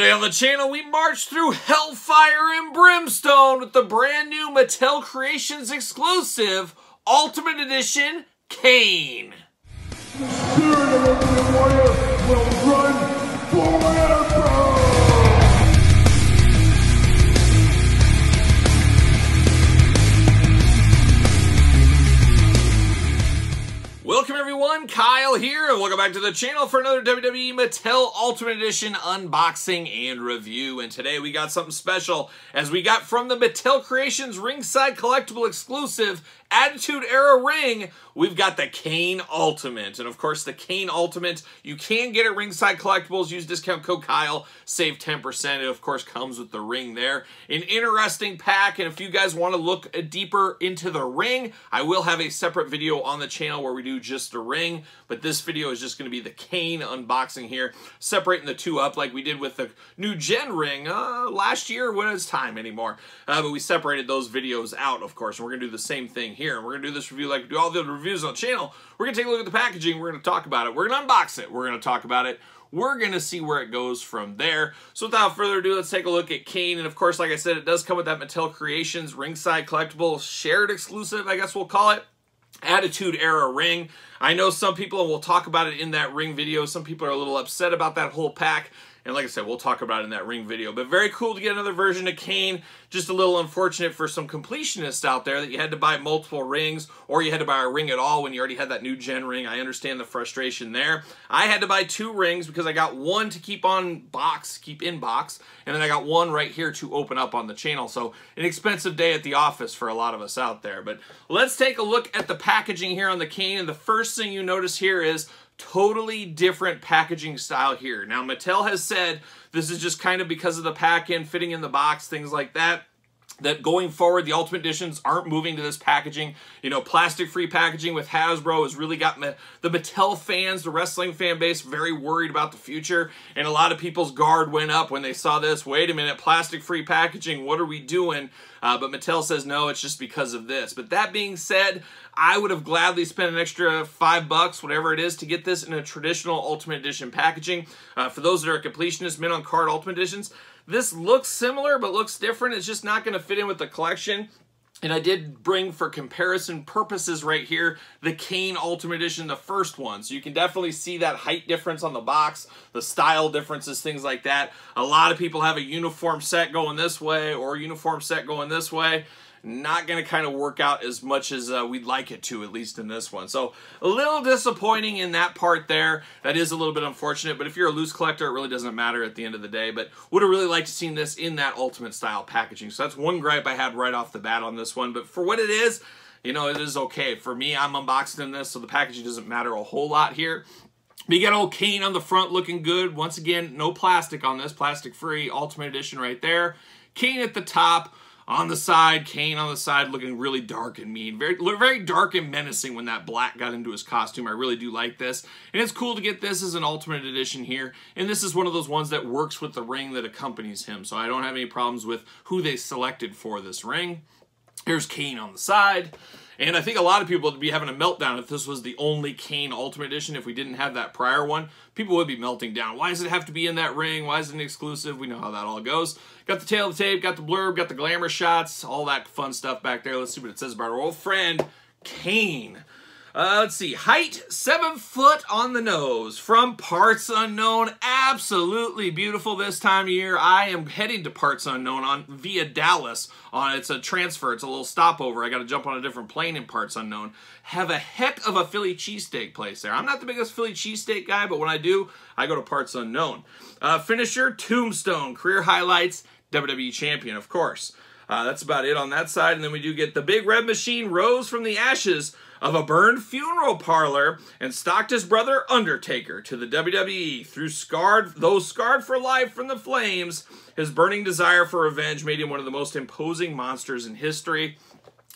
Today on the channel, we march through Hellfire and Brimstone with the brand new Mattel Creations exclusive Ultimate Edition Kane. The spirit of the warrior will run forever! Welcome everyone, Kyle here, and welcome back to the channel for another WWE Mattel Ultimate Edition unboxing and review. And today we got something special, as we got from the Mattel Creations Ringside Collectible exclusive Attitude Era ring, we've got the Kane Ultimate. And of course, the Kane Ultimate, you can get at Ringside Collectibles. Use discount code Kyle, save 10%. It of course comes with the ring there. An interesting pack, and if you guys want to look deeper into the ring, I will have a separate video on the channel where we do just a ring, but this video is just going to be the Kane unboxing here, separating the two up like we did with the new gen ring last year when it's time anymore, but we separated those videos out, of course, and we're gonna do the same thing here, and we're gonna do this review like we do all the other reviews on the channel. We're gonna take a look at the packaging, we're gonna talk about it, we're gonna unbox it, we're gonna talk about it, we're going to see where it goes from there. So without further ado, let's take a look at Kane. And of course, like I said, it does come with that Mattel Creations Ringside Collectible shared exclusive, I guess we'll call it, Attitude Era ring. I know some people, and we'll talk about it in that ring video, some people are a little upset about that whole pack. And like I said, we'll talk about it in that ring video. But very cool to get another version of Kane. Just a little unfortunate for some completionists out there that you had to buy multiple rings, or you had to buy a ring at all when you already had that new gen ring. I understand the frustration there. I had to buy two rings because I got one to keep in box, and then I got one right here to open up on the channel. So an expensive day at the office for a lot of us out there. But let's take a look at the packaging here on the Kane. And the first thing you notice here is totally different packaging style here. Now, Mattel has said this is just kind of because of the pack end, fitting in the box, things like that, that going forward, the Ultimate Editions aren't moving to this packaging. You know, plastic-free packaging with Hasbro has really got the Mattel fans, the wrestling fan base, very worried about the future. And a lot of people's guard went up when they saw this. Wait a minute, plastic-free packaging, what are we doing? But Mattel says, no, it's just because of this. But that being said, I would have gladly spent an extra $5, whatever it is, to get this in a traditional Ultimate Edition packaging. For those that are completionists, mint on card Ultimate Editions, this looks similar but looks different. It's just not going to fit in with the collection. And I did bring, for comparison purposes right here, the Kane Ultimate Edition, the first one. So you can definitely see that height difference on the box, the style differences, things like that. A lot of people have a uniform set going this way or a uniform set going this way. Not going to kind of work out as much as we'd like it to, at least in this one. So a little disappointing in that part there. That is a little bit unfortunate, but if you're a loose collector, it really doesn't matter at the end of the day. But would have really liked to seen this in that Ultimate style packaging. So that's one gripe I had right off the bat on this one. But for what it is, you know, it is okay. For me, I'm unboxing this, so the packaging doesn't matter a whole lot here. But you got old Kane on the front looking good. Once again, no plastic on this. Plastic-free Ultimate Edition right there. Kane at the top. On the side, Kane on the side looking really dark and mean. Very, very dark and menacing when that black got into his costume. I really do like this. And it's cool to get this as an Ultimate Edition here. And this is one of those ones that works with the ring that accompanies him. So I don't have any problems with who they selected for this ring. Here's Kane on the side. And I think a lot of people would be having a meltdown if this was the only Kane Ultimate Edition. If we didn't have that prior one, people would be melting down. Why does it have to be in that ring? Why is it an exclusive? We know how that all goes. Got the tail of the tape, got the blurb, got the glamour shots, all that fun stuff back there. Let's see what it says about our old friend, Kane. Let's see. Height, 7 foot on the nose. From Parts Unknown. Absolutely beautiful this time of year. I am heading to Parts Unknown via Dallas. It's a transfer. It's a little stopover. I got to jump on a different plane in Parts Unknown. Have a heck of a Philly cheesesteak place there. I'm not the biggest Philly cheesesteak guy, but when I do, I go to Parts Unknown. Finisher, Tombstone. Career highlights, WWE Champion, of course. That's about it on that side. And then we do get the Big Red Machine rose from the ashes of a burned funeral parlor and stalked his brother Undertaker to the WWE. Though scarred for life from the flames, his burning desire for revenge made him one of the most imposing monsters in history.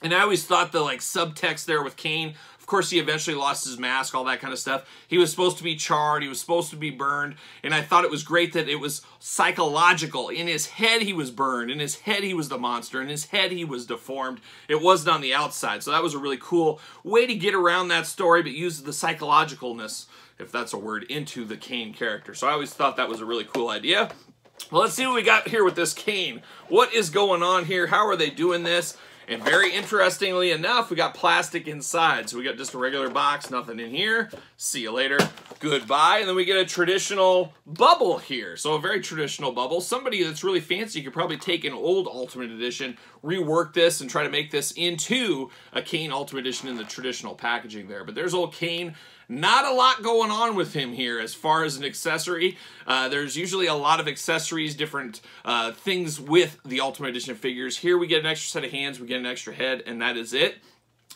And I always thought the subtext there with Kane, of course, he eventually lost his mask, all that kind of stuff. He was supposed to be charred. He was supposed to be burned. And I thought it was great that it was psychological. In his head, he was burned. In his head, he was the monster. In his head, he was deformed. It wasn't on the outside. So that was a really cool way to get around that story, but use the psychologicalness, if that's a word, into the Kane character. So I always thought that was a really cool idea. Well, let's see what we got here with this Kane. What is going on here? How are they doing this? And very interestingly enough, we got plastic inside. So we got just a regular box, nothing in here. See you later. Goodbye. And then we get a traditional bubble here. So a very traditional bubble. Somebody that's really fancy could probably take an old Ultimate Edition, rework this, and try to make this into a Kane Ultimate Edition in the traditional packaging there. But there's old Kane. Not a lot going on with him here as far as an accessory. There's usually a lot of accessories, different things with the Ultimate Edition figures. Here we get an extra set of hands, we get an extra head, and that is it.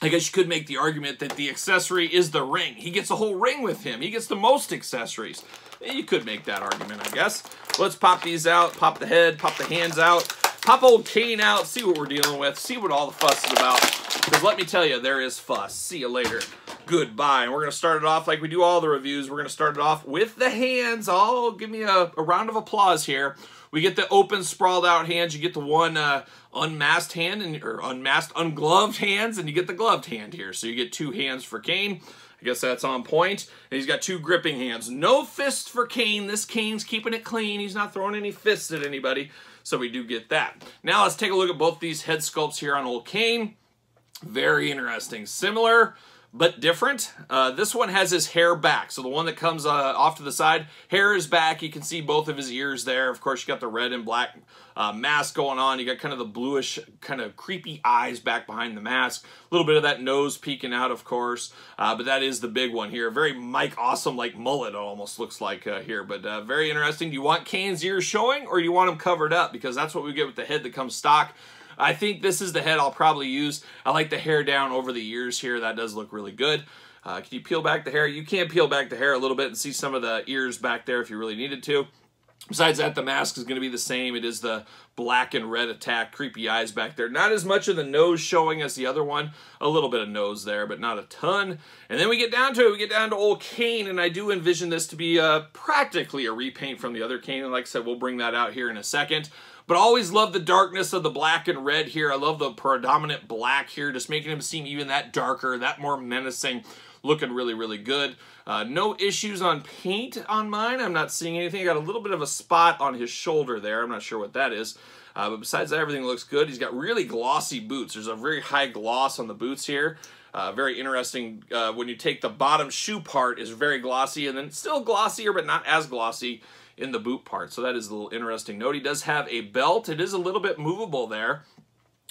I guess you could make the argument that the accessory is the ring. He gets a whole ring with him. He gets the most accessories. You could make that argument, I guess. Let's pop these out, pop the head, pop the hands out, pop old Kane out, see what we're dealing with, see what all the fuss is about. Because let me tell you, there is fuss. See you later. Goodbye. And we're going to start it off like we do all the reviews. We're going to start it off with the hands. Oh, give me a round of applause here. We get the open, sprawled out hands. You get the one unmasked hand, or unmasked, ungloved hands, and you get the gloved hand here. So you get two hands for Kane. I guess that's on point. And he's got two gripping hands. No fists for Kane. This Kane's keeping it clean. He's not throwing any fists at anybody. So we do get that. Now let's take a look at both these head sculpts here on old Kane. Very interesting. Similar, but different. This one has his hair back. So the one that comes off to the side, hair is back. You can see both of his ears there. Of course, you got the red and black mask going on. You got kind of the bluish, kind of creepy eyes back behind the mask. A little bit of that nose peeking out, of course. But that is the big one here. Very Mike Awesome, like mullet almost looks like here. But very interesting. Do you want Kane's ears showing or you want them covered up? Because that's what we get with the head that comes stock. I think this is the head I'll probably use. I like the hair down over the ears here. That does look really good. Can you peel back the hair? You can peel back the hair a little bit and see some of the ears back there if you really needed to. Besides that, the mask is going to be the same. It is the black and red attack, creepy eyes back there. Not as much of the nose showing as the other one. A little bit of nose there, but not a ton. And then we get down to it. We get down to old Kane, and I do envision this to be practically a repaint from the other Kane. And like I said, we'll bring that out here in a second. But I always love the darkness of the black and red here. I love the predominant black here, just making him seem even that darker, that more menacing, looking really, really good. No issues on paint on mine. I'm not seeing anything. I got a little bit of a spot on his shoulder there. I'm not sure what that is. But besides that, everything looks good. He's got really glossy boots. There's a very high gloss on the boots here. Very interesting when you take the bottom shoe part is very glossy, and then still glossier, but not as glossy in the boot part. So that is a little interesting note. He does have a belt. It is a little bit movable there.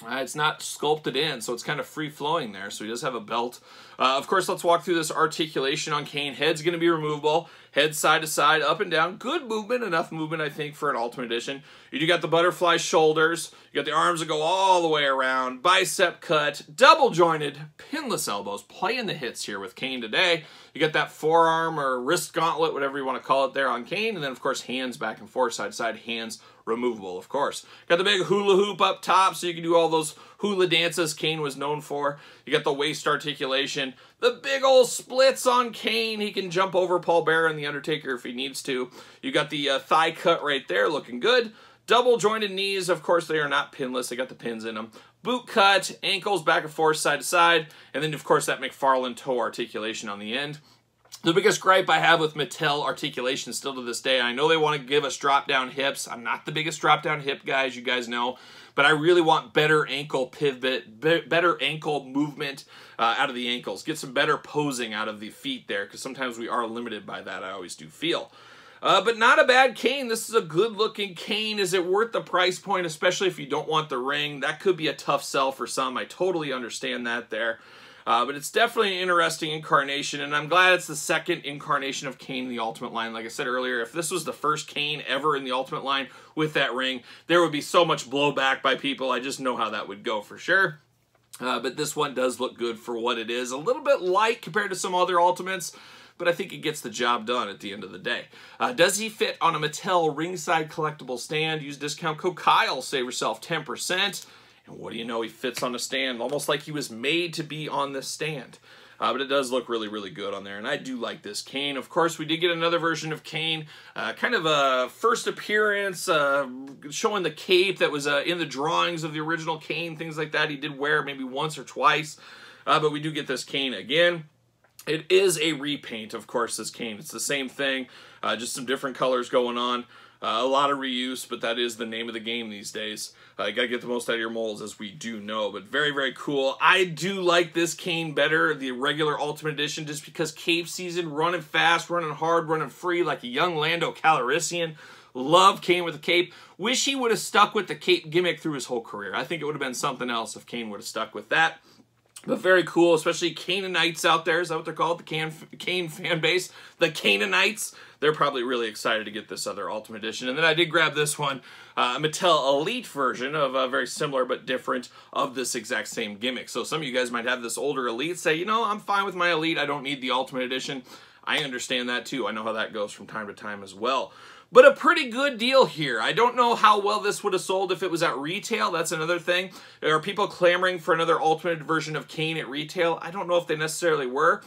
It's not sculpted in, so it's kind of free-flowing there. So he does have a belt. Of course, let's walk through this articulation on Kane. Head's going to be removable. Head side to side, up and down. Good movement. Enough movement, I think, for an Ultimate Edition. You do got the butterfly shoulders. You got the arms that go all the way around. Bicep cut. Double-jointed. Pinless elbows. Playing the hits here with Kane today. You got that forearm or wrist gauntlet, whatever you want to call it there on Kane. And then, of course, hands back and forth, side to side. Hands removable, of course. Got the big hula hoop up top, so you can do all those hula dances Kane was known for. You got the waist articulation, the big old splits on Kane. He can jump over Paul Bearer and The Undertaker if he needs to. You got the thigh cut right there, looking good. Double jointed knees, of course, they are not pinless. They got the pins in them. Boot cut, ankles back and forth, side to side. And then, of course, that McFarlane toe articulation on the end. The biggest gripe I have with Mattel articulation still to this day, I know they want to give us drop-down hips. I'm not the biggest drop-down hip guy, as you guys know, but I really want better ankle pivot, better ankle movement out of the ankles. Get some better posing out of the feet there, because sometimes we are limited by that, I always do feel. But not a bad Kane. This is a good-looking Kane. Is it worth the price point, especially if you don't want the ring? That could be a tough sell for some. I totally understand that there. But it's definitely an interesting incarnation, and I'm glad it's the second incarnation of Kane in the Ultimate line. Like I said earlier, if this was the first Kane ever in the Ultimate line with that ring, there would be so much blowback by people. I just know how that would go for sure. But this one does look good for what it is. A little bit light compared to some other Ultimates, but I think it gets the job done at the end of the day. Does he fit on a Mattel Ringside Collectible stand? Use discount code Kyle. Save yourself 10%. What do you know? He fits on a stand, almost like he was made to be on this stand. But it does look really, really good on there, and I do like this Kane. Of course, we did get another version of Kane, kind of a first appearance, showing the cape that was in the drawings of the original Kane, things like that. He did wear maybe once or twice, but we do get this Kane again. It is a repaint, of course, this Kane. It's the same thing, just some different colors going on. A lot of reuse, but that is the name of the game these days. You gotta get the most out of your molds, as we do know, but very, very cool. I do like this Kane better, the regular Ultimate Edition, just because cave season, running fast, running hard, running free, like a young Lando Calrissian. Love Kane with a cape. Wish he would have stuck with the cape gimmick through his whole career. I think it would have been something else if Kane would have stuck with that. But very cool, especially Canaanites out there. Is that what they're called? The Kane fan base? The Canaanites? They're probably really excited to get this other Ultimate Edition. And then I did grab this one, Mattel Elite version of a very similar but different of this exact same gimmick. So some of you guys might have this older Elite say, you know, I'm fine with my Elite. I don't need the Ultimate Edition. I understand that too. I know how that goes from time to time as well. But a pretty good deal here. I don't know how well this would have sold if it was at retail. That's another thing. There are people clamoring for another Ultimate version of Kane at retail. I don't know if they necessarily were.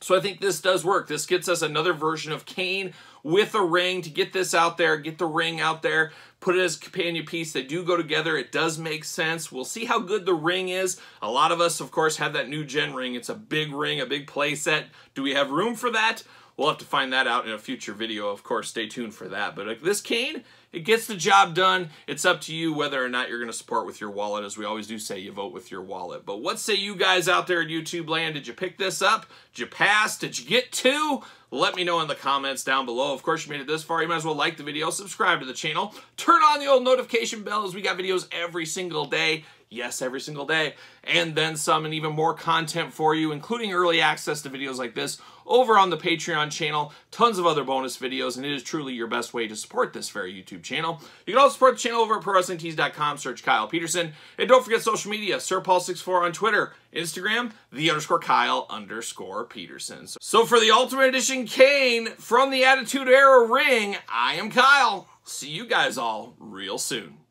So I think this does work. This gets us another version of Kane with a ring to get this out there, get the ring out there, put it as a companion piece. They do go together. It does make sense. We'll see how good the ring is. A lot of us, of course, have that new gen ring. It's a big ring, a big play set. Do we have room for that? We'll have to find that out in a future video. Of course, stay tuned for that. But this Kane, it gets the job done. It's up to you whether or not you're going to support with your wallet. As we always do say, you vote with your wallet. But what say you guys out there in YouTube land? Did you pick this up? Did you pass? Did you get two? Let me know in the comments down below. Of course, you made it this far. You might as well like the video, subscribe to the channel, turn on the old notification bell as we got videos every single day. Yes, every single day. And then some, and even more content for you, including early access to videos like this over on the Patreon channel. Tons of other bonus videos, and it is truly your best way to support this very YouTube channel. You can also support the channel over at ProWrestlingTees.com. Search Kyle Peterson. And don't forget social media, SirPaul64 on Twitter, Instagram, _Kyle_Peterson. So for the Ultimate Edition Kane from the Attitude Era ring, I am Kyle. See you guys all real soon.